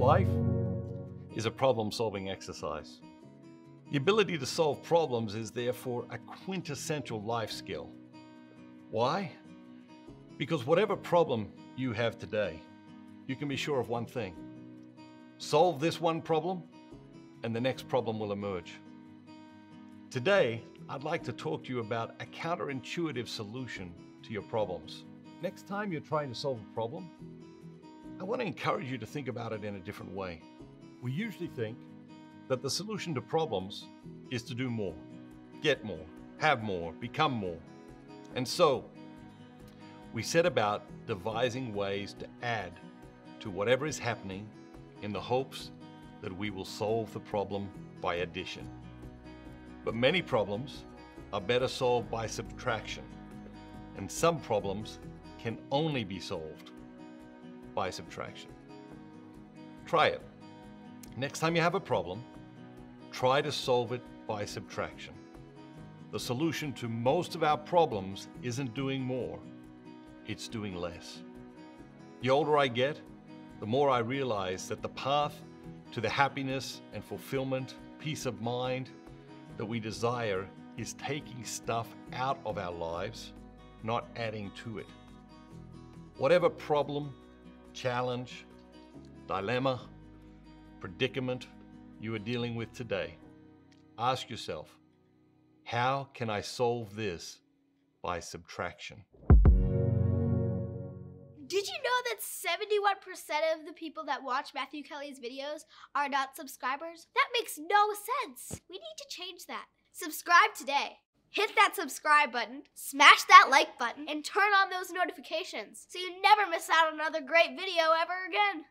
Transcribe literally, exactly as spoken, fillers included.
Life is a problem-solving exercise. The ability to solve problems is therefore a quintessential life skill. Why? Because whatever problem you have today, you can be sure of one thing. Solve this one problem, and the next problem will emerge. Today, I'd like to talk to you about a counterintuitive solution to your problems. Next time you're trying to solve a problem, I want to encourage you to think about it in a different way. We usually think that the solution to problems is to do more, get more, have more, become more. And so we set about devising ways to add to whatever is happening in the hopes that we will solve the problem by addition. But many problems are better solved by subtraction, and some problems can only be solved by subtraction. Try it. Next time you have a problem, try to solve it by subtraction. The solution to most of our problems isn't doing more, it's doing less. The older I get, the more I realize that the path to the happiness and fulfillment, peace of mind that we desire is taking stuff out of our lives, not adding to it. Whatever problem, challenge, dilemma, predicament you are dealing with today, ask yourself, how can I solve this by subtraction? Did you know that seventy-one percent of the people that watch Matthew Kelly's videos are not subscribers? That makes no sense. We need to change that. Subscribe today. Hit that subscribe button, smash that like button, and turn on those notifications so you never miss out on another great video ever again.